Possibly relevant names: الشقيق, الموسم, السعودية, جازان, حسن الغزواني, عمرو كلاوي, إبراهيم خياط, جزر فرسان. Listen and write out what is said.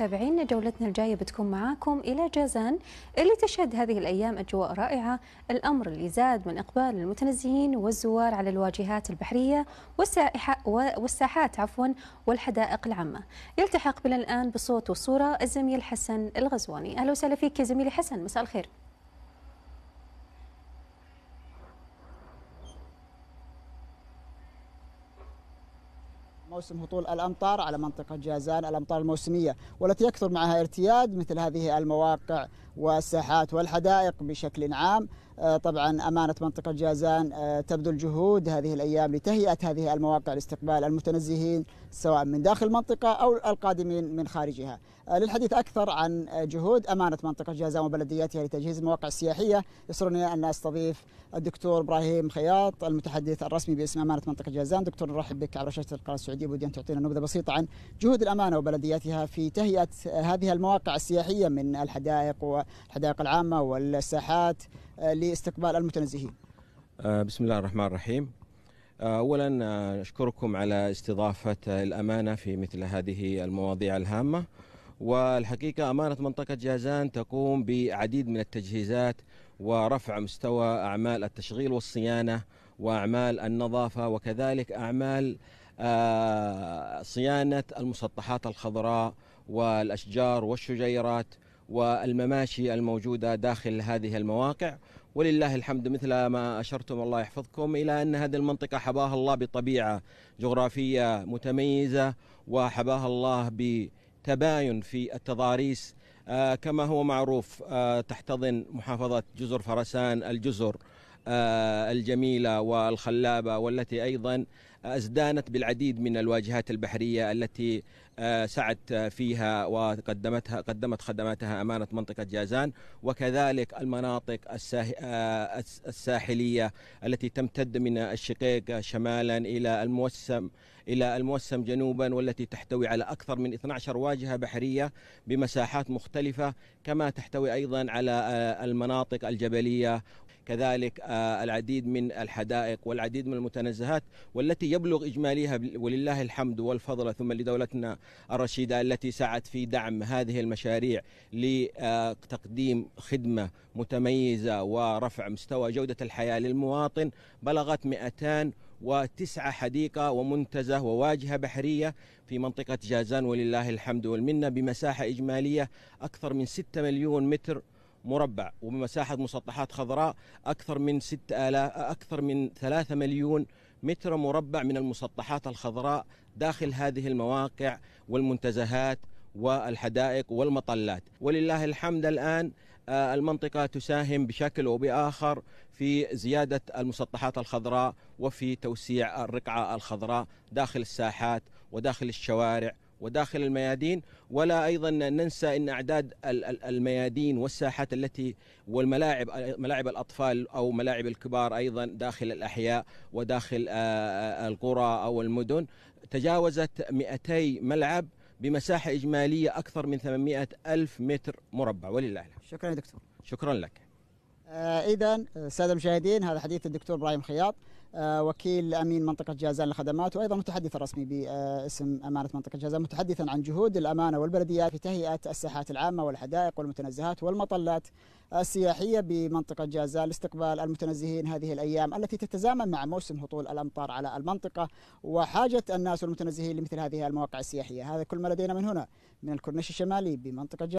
متابعينا، جولتنا الجاية بتكون معاكم إلى جازان اللي تشهد هذه الأيام أجواء رائعة، الأمر اللي زاد من إقبال المتنزهين والزوار على الواجهات البحرية والساحات والحدائق العامة. يلتحق بنا الآن بصوت وصورة الزميل حسن الغزواني. أهلا وسهلا فيك يا زميلي حسن، مساء الخير. موسم هطول الأمطار على منطقة جازان، الأمطار الموسمية والتي يكثر معها ارتياد مثل هذه المواقع والساحات والحدائق بشكل عام. طبعا أمانة منطقة جازان تبذل جهود هذه الأيام لتهيئة هذه المواقع لاستقبال المتنزهين سواء من داخل المنطقة أو القادمين من خارجها. للحديث أكثر عن جهود أمانة منطقة جازان وبلدياتها لتجهيز المواقع السياحية، يسرني أن أستضيف الدكتور إبراهيم خياط المتحدث الرسمي باسم أمانة منطقة جازان. دكتور، نرحب بك عبر شاشة القناة السعودية، بودي أن تعطينا نبذة بسيطة عن جهود الأمانة وبلدياتها في تهيئة هذه المواقع السياحية من الحدائق والحدائق العامة والساحات لاستقبال المتنزهين. بسم الله الرحمن الرحيم. أولا أشكركم على استضافة الأمانة في مثل هذه المواضيع الهامة، والحقيقة أمانة منطقة جازان تقوم بعديد من التجهيزات ورفع مستوى أعمال التشغيل والصيانة وأعمال النظافة، وكذلك أعمال صيانة المسطحات الخضراء والأشجار والشجيرات والمماشي الموجودة داخل هذه المواقع. ولله الحمد مثل ما أشرتم الله يحفظكم إلى أن هذه المنطقة حباها الله بطبيعة جغرافية متميزة، وحباها الله بتباين في التضاريس كما هو معروف. تحتضن محافظة جزر فرسان الجزر الجميلة والخلابة، والتي أيضا أزدانت بالعديد من الواجهات البحرية التي سعت فيها وقدمت خدماتها أمانة منطقة جازان، وكذلك المناطق الساحلية التي تمتد من الشقيق شمالا إلى الموسم جنوبا، والتي تحتوي على أكثر من 12 واجهة بحرية بمساحات مختلفة، كما تحتوي أيضا على المناطق الجبلية، كذلك العديد من الحدائق والعديد من المتنزهات، والتي يبلغ إجماليها ولله الحمد والفضل ثم لدولتنا الرشيدة التي سعت في دعم هذه المشاريع لتقديم خدمة متميزة ورفع مستوى جودة الحياة للمواطن، بلغت 209 حديقة ومنتزه وواجهة بحرية في منطقة جازان ولله الحمد والمنة، بمساحة إجمالية أكثر من 6 مليون متر مربع، وبمساحة مسطحات خضراء أكثر من 3 مليون متر مربع من المسطحات الخضراء داخل هذه المواقع والمنتزهات والحدائق والمطلات. ولله الحمد الآن المنطقة تساهم بشكل وبآخر في زيادة المسطحات الخضراء وفي توسيع الرقعة الخضراء داخل الساحات وداخل الشوارع وداخل الميادين. ولا أيضا ننسى أن أعداد الميادين والساحات التي ملاعب الأطفال أو ملاعب الكبار أيضا داخل الأحياء وداخل القرى أو المدن تجاوزت 200 ملعب بمساحة إجمالية أكثر من 800 ألف متر مربع ولله الحمد. شكرا دكتور. شكرا لك. إذا سادة المشاهدين، هذا حديث الدكتور إبراهيم خياط، وكيل أمين منطقة جازان للخدمات وأيضا متحدث رسمي باسم أمانة منطقة جازان، متحدثا عن جهود الأمانة والبلديات في تهيئة الساحات العامة والحدائق والمتنزهات والمطلات السياحية بمنطقة جازان لاستقبال المتنزهين هذه الأيام التي تتزامن مع موسم هطول الأمطار على المنطقة وحاجة الناس والمتنزهين لمثل هذه المواقع السياحية. هذا كل ما لدينا من هنا من الكورنيش الشمالي بمنطقة جازان.